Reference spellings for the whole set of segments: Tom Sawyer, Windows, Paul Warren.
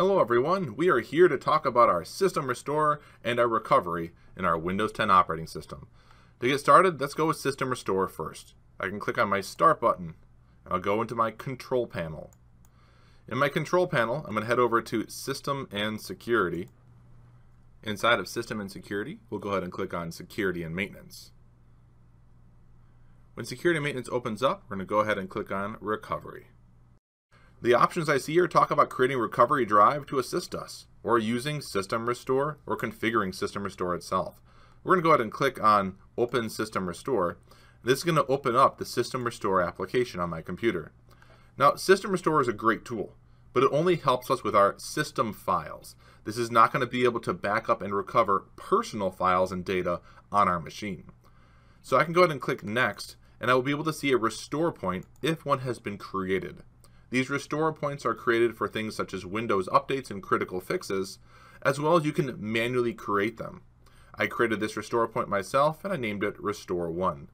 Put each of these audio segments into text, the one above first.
Hello everyone, we are here to talk about our system restore and our recovery in our Windows 10 operating system. To get started, let's go with system restore first. I can click on my start button and I'll go into my control panel. In my control panel, I'm going to head over to system and security. Inside of system and security, we'll go ahead and click on security and maintenance. When security and maintenance opens up, we're going to go ahead and click on recovery. The options I see here talk about creating recovery drive to assist us, or using System Restore, or configuring System Restore itself. We're going to go ahead and click on Open System Restore. This is going to open up the System Restore application on my computer. Now, System Restore is a great tool, but it only helps us with our system files. This is not going to be able to back up and recover personal files and data on our machine. So I can go ahead and click Next, and I will be able to see a restore point if one has been created. These restore points are created for things such as Windows updates and critical fixes, as well as you can manually create them. I created this restore point myself and I named it Restore 1.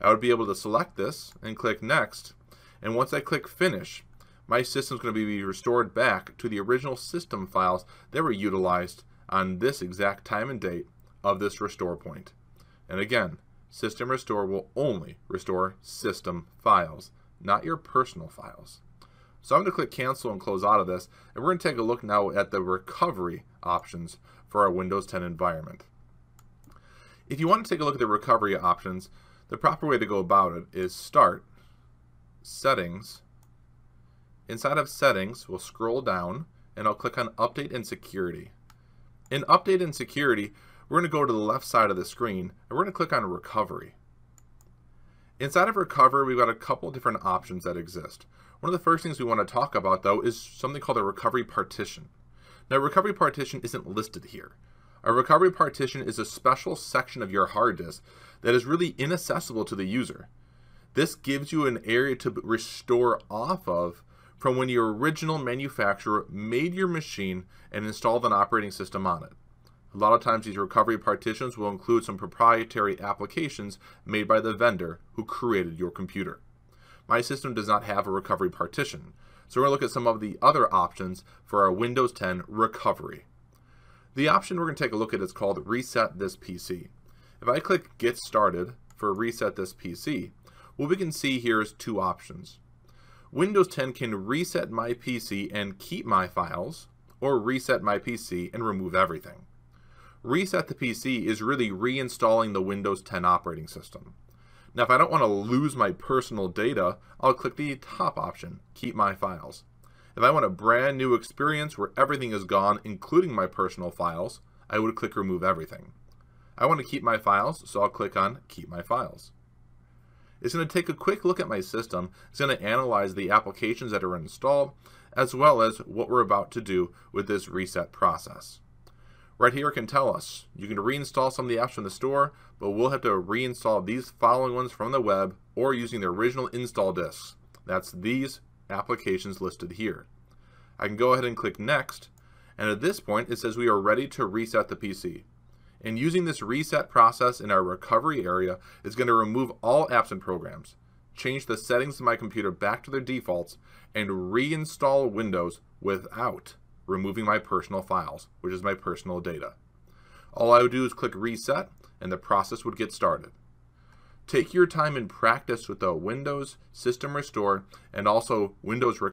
I would be able to select this and click Next, and once I click Finish, my system is going to be restored back to the original system files that were utilized on this exact time and date of this restore point. And again, System Restore will only restore system files, not your personal files. So I'm going to click cancel and close out of this, and we're going to take a look now at the recovery options for our Windows 10 environment. If you want to take a look at the recovery options, the proper way to go about it is Start, Settings. Inside of Settings, we'll scroll down and I'll click on Update and Security. In Update and Security, we're going to go to the left side of the screen and we're going to click on Recovery. Inside of Recovery, we've got a couple different options that exist. One of the first things we want to talk about, though, is something called a recovery partition. Now, recovery partition isn't listed here. A recovery partition is a special section of your hard disk that is really inaccessible to the user. This gives you an area to restore off of from when your original manufacturer made your machine and installed an operating system on it. A lot of times these recovery partitions will include some proprietary applications made by the vendor who created your computer. My system does not have a recovery partition, so we're going to look at some of the other options for our Windows 10 recovery. The option we're going to take a look at is called Reset This PC. If I click Get Started for Reset This PC, what we can see here is two options. Windows 10 can reset my PC and keep my files, or reset my PC and remove everything. Reset the PC is really reinstalling the Windows 10 operating system. Now, if I don't want to lose my personal data, I'll click the top option, Keep My Files. If I want a brand new experience where everything is gone, including my personal files, I would click Remove Everything. I want to keep my files, so I'll click on Keep My Files. It's going to take a quick look at my system. It's going to analyze the applications that are installed, as well as what we're about to do with this reset process. Right here it can tell us, you can reinstall some of the apps from the store, but we'll have to reinstall these following ones from the web or using the original install disks. That's these applications listed here. I can go ahead and click Next, and at this point it says we are ready to reset the PC. And using this reset process in our recovery area is going to remove all apps and programs, change the settings of my computer back to their defaults, and reinstall Windows without removing my personal files, which is my personal data. All I would do is click Reset, and the process would get started. Take your time and practice with the Windows System Restore and also Windows Recovery.